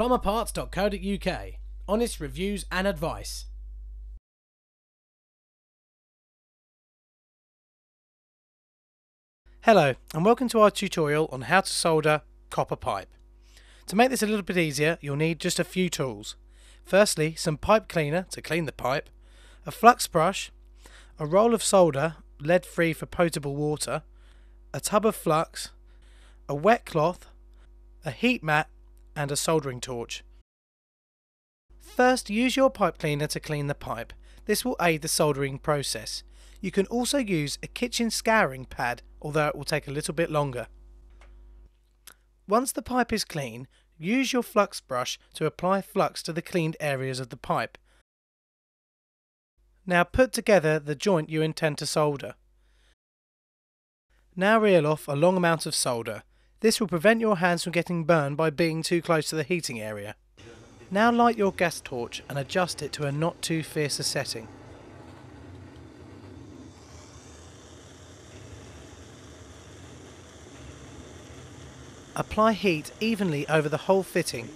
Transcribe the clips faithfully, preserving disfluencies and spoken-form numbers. plumber parts dot co dot U K. Honest reviews and advice. Hello and welcome to our tutorial on how to solder copper pipe. To make this a little bit easier, you'll need just a few tools. Firstly, some pipe cleaner to clean the pipe, a flux brush, a roll of solder, lead free for potable water, a tub of flux, a wet cloth, a heat mat and a soldering torch. First, use your pipe cleaner to clean the pipe. This will aid the soldering process. You can also use a kitchen scouring pad, although it will take a little bit longer. Once the pipe is clean, use your flux brush to apply flux to the cleaned areas of the pipe. Now put together the joint you intend to solder. Now reel off a long amount of solder. This will prevent your hands from getting burned by being too close to the heating area. Now light your gas torch and adjust it to a not too fierce a setting. Apply heat evenly over the whole fitting.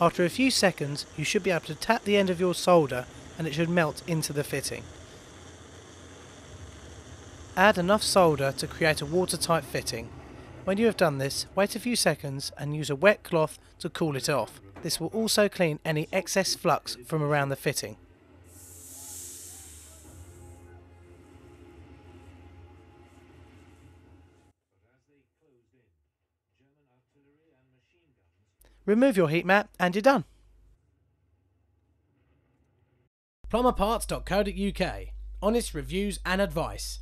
After a few seconds, you should be able to tap the end of your solder and it should melt into the fitting. Add enough solder to create a watertight fitting. When you have done this, wait a few seconds and use a wet cloth to cool it off. This will also clean any excess flux from around the fitting. Remove your heat mat and you're done. plumber parts dot co dot U K. Honest reviews and advice.